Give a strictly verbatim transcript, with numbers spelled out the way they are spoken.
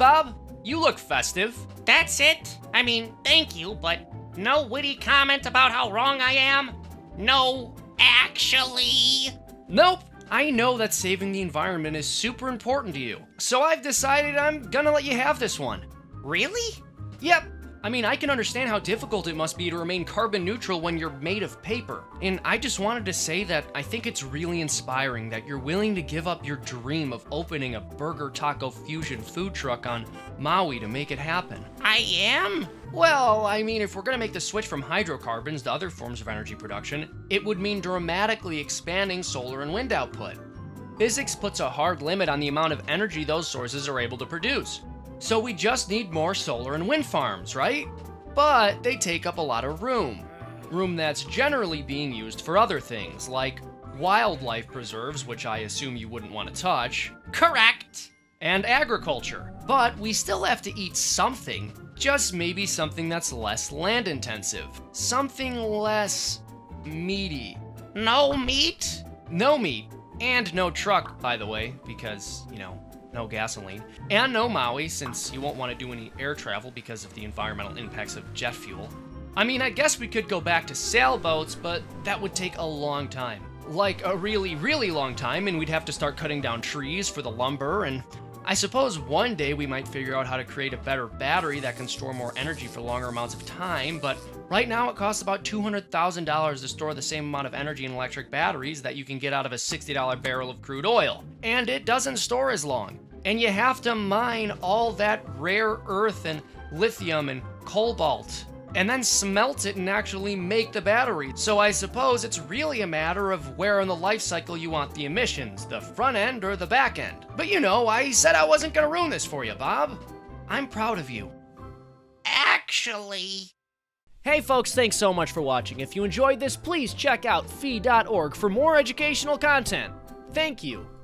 Bob, you look festive. That's it? I mean, thank you, but no witty comment about how wrong I am? No, actually? Nope. I know that saving the environment is super important to you, so I've decided I'm gonna let you have this one. Really? Yep. I mean, I can understand how difficult it must be to remain carbon neutral when you're made of paper. And I just wanted to say that I think it's really inspiring that you're willing to give up your dream of opening a burger taco fusion food truck on Maui to make it happen. I am? Well, I mean, if we're gonna make the switch from hydrocarbons to other forms of energy production, it would mean dramatically expanding solar and wind output. Physics puts a hard limit on the amount of energy those sources are able to produce. So we just need more solar and wind farms, right? But they take up a lot of room. Room that's generally being used for other things, like wildlife preserves, which I assume you wouldn't want to touch. Correct! And agriculture. But we still have to eat something, just maybe something that's less land intensive. Something less meaty. No meat? No meat. And no truck, by the way, because, you know, no gasoline, and no Maui, since you won't want to do any air travel because of the environmental impacts of jet fuel. I mean, I guess we could go back to sailboats, but that would take a long time. Like a really, really long time, and we'd have to start cutting down trees for the lumber, and I suppose one day we might figure out how to create a better battery that can store more energy for longer amounts of time, but right now it costs about two hundred thousand dollars to store the same amount of energy in electric batteries that you can get out of a sixty dollar barrel of crude oil. And it doesn't store as long. And you have to mine all that rare earth and lithium and cobalt, and then smelt it and actually make the battery. So I suppose it's really a matter of where in the life cycle you want the emissions, the front end or the back end. But you know, I said I wasn't gonna ruin this for you, Bob. I'm proud of you. Actually. Hey folks, thanks so much for watching. If you enjoyed this, please check out fee dot org for more educational content. Thank you.